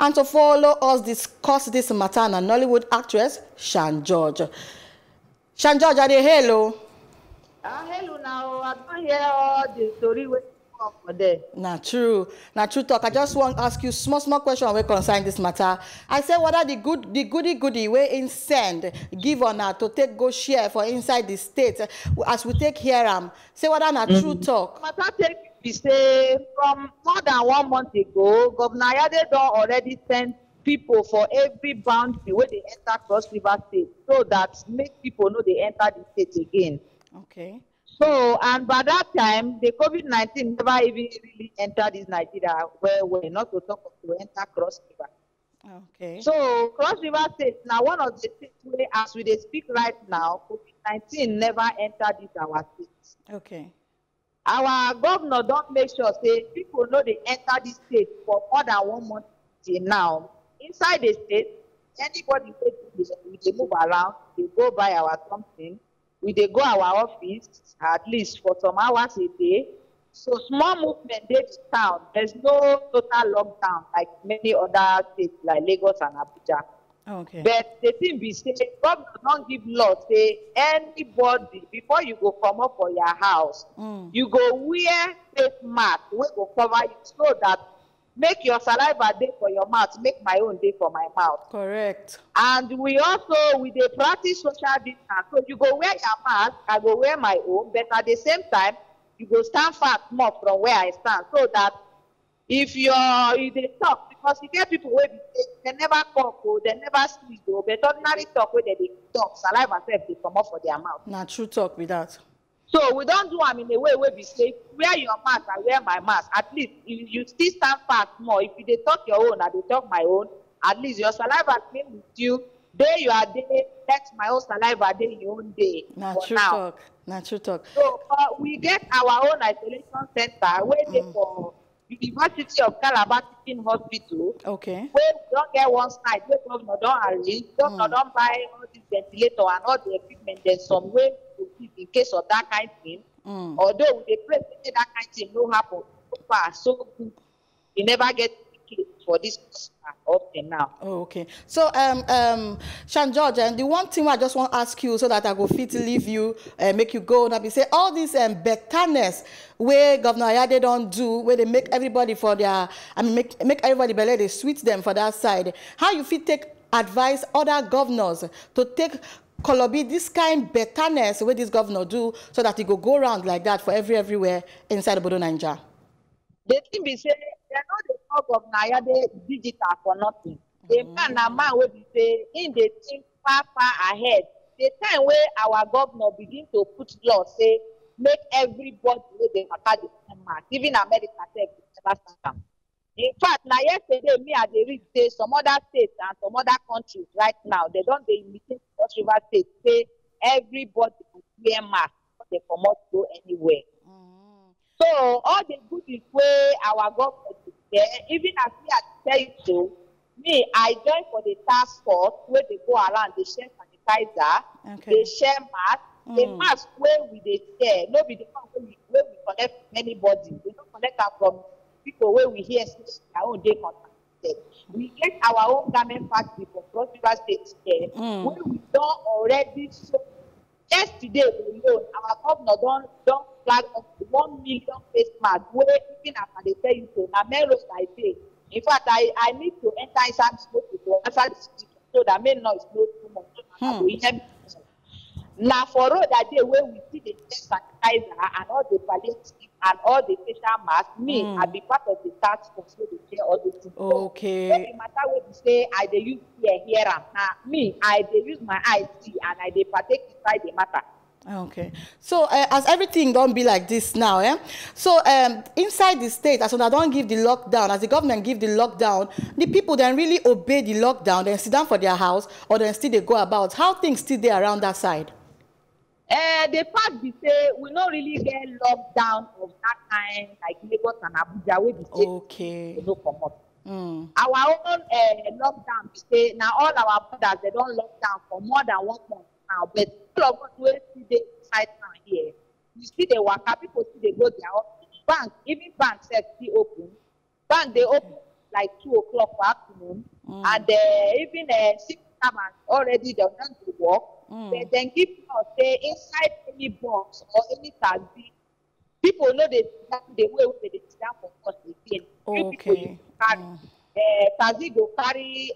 And to follow us discuss this matter, and Nollywood actress Shan George. Shan George, are they hello? Hello now. I don't hear all the story waiting for there. Not true. Not true talk. I just want to ask you small question we concern this matter. I say whether the goody way in send give on her to take go share for inside the state as we take here say whether not true talk. We say from more than 1 month ago, Governor Ayade already sent people for every boundary where they enter Cross River State, so that make people know they enter the state again. Okay. So, and by that time, the COVID 19 never even really entered this Nigeria where we're not to talk of to enter Cross River. Okay. So, Cross River State now one of the states where, as we speak right now, COVID 19 never entered this our state. Okay. Our governor don't make sure say people know they enter this state for more than 1 month now. Inside the state, anybody they move around, they go buy our something, they go our office at least for some hours a day. So small movement in this town. There's no total lockdown like many other states like Lagos and Abuja. Okay. But the thing be say, governor don't give law, say anybody before you go come up for your house, you go wear face mask, we go cover it so that make your saliva day for your mouth, make my own day for my mouth. Correct. And we also they practice social distance. So you go wear your mask, I go wear my own, but at the same time, you go stand fast more from where I stand so that if they talk, because you get people where they never talk, they never speak, but ordinary talk where they talk, saliva self they come off for their mouth. Not true talk with that. So we don't do them in a way where we say, wear your mask, I wear my mask. At least you still stand fast more. If they talk your own, I they talk my own, at least your saliva came with you. Day you are day, that's my own saliva day, your own day. Not true talk. Not true talk. So we get our own isolation center where they for University of Calabar in hospital. Okay. Where we don't get one side, where governor don't arrange, governor don't buy all this ventilator and all the equipment. There's some way to keep in case of that kind of thing. Although they pray that kind of thing no happen so far, so we never get for this up till now. Oh, okay. So Shan George, and the one thing I just want to ask you so that I go fit leave you and make you go and be say all this betterness where Governor Ayade don't do, where they make everybody for their make everybody believe they switch them for that side. How you fit take advice other governors to take Colobi this kind of betterness where this governor do so that he go around like that for everywhere inside Obodo Naija? The thing be say they are not the talk of Nayade digital for nothing. The man and man will be say in the team far ahead. The time where our governor begin to put law say make everybody with the matter the mask, even America take the same. In fact, now yesterday me I dey read say some other states and some other countries right now they don't they imitate Cross River State say everybody will wear mask but they cannot go anywhere. So all the goodies where our government is there, even as we are so, me, I join for the task force where they go around, they share sanitizer, they share masks, the mask where we share, nobody where we collect many bodies. We don't collect them from people where we hear our own day contaminated. We get our own garment factory from Cross River State there, where we don't already show. Yesterday alone, our governor don't flag of 1 million face masks where even after they tell you so. Now, Melrose, I say, in fact, I need to enter inside school to answer the speaker so that may not know too much. Now, for all that day where we see the sanitizer and all the palliative and all the facial masks, me, I be part of the task force where they care all the things. Okay. So, the matter where they say, I they use here and now, me, I they use my eyes and I they partake inside the matter. Okay, so as everything don't be like this now, so inside the state, as when I don't give the lockdown, as the government give the lockdown, the people then really obey the lockdown, then sit down for their house, or then still they go about. How things still there around that side? The part we say we don't really get lockdown of that kind, like Lagos and Abuja, we say okay. No come up. Our own lockdown, we say now all our brothers they don't lock down for more than 1 month. But all of us will see the side down here. You see the worker, people see they go there. Bank, even banks are still open. Bank, they open like 2 o'clock per afternoon, and even six hours already they're not to work. They then give us say inside any box or any taxi, people know they will be down for cost again. Okay. Taxi go carry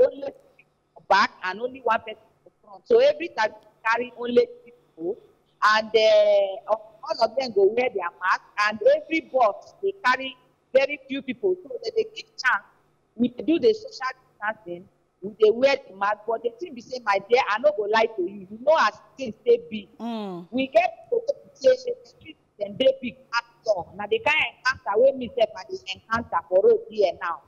only back and only one person in front. So every taxi carry only people, and all of them go wear their mask, and every box they carry very few people, so that they give chance. We do the social distancing, we they wear the mask, but the thing be say, my dear, I no go lie to you. You know as things they big. We get to say the streets and they big at all. Now they can encounter with me step and they encounter for road here now.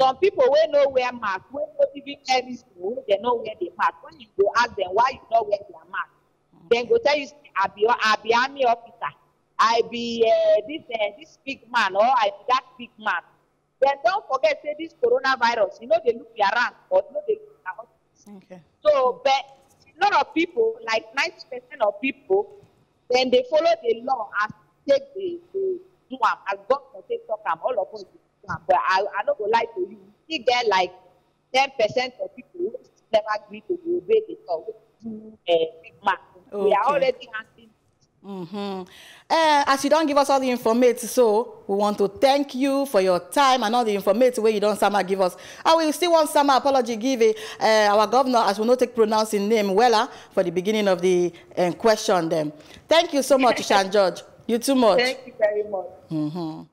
Some people will not wear mask, when not even every school, they don't wear the mask. When you go ask them why you not wear their mask, then go tell you I be army officer. I be this big man, or I be that big man. Then don't forget, say this coronavirus, you know they look around, or you know they look around. Okay. So, but a lot of people, like 90% of people, then they follow the law and take the do them, as government take them, all of us do them. But I don't go lie to you, you still get like 10% of people who never agree to obey the law, who do big man. Okay. We are already handling. As you don't give us all the information, so we want to thank you for your time and all the information where you don't somehow give us. I will still want some apology give our governor, as we not take pronouncing name Wella, for the beginning of the question. Them, thank you so much, Shan George. You too much. Thank you very much.